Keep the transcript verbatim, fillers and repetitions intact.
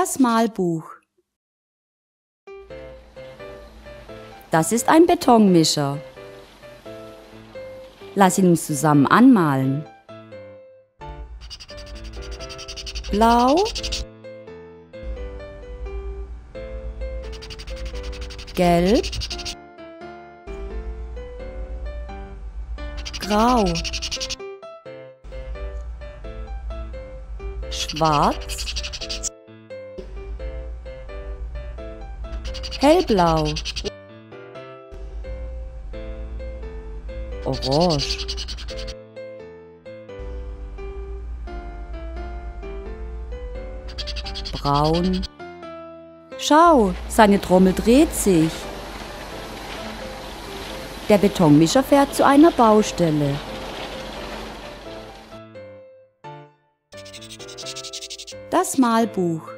Das Malbuch. Das ist ein Betonmischer. Lass ihn uns zusammen anmalen. Blau, gelb, grau, schwarz, hellblau, orange, braun. Schau, seine Trommel dreht sich. Der Betonmischer fährt zu einer Baustelle. Das Malbuch.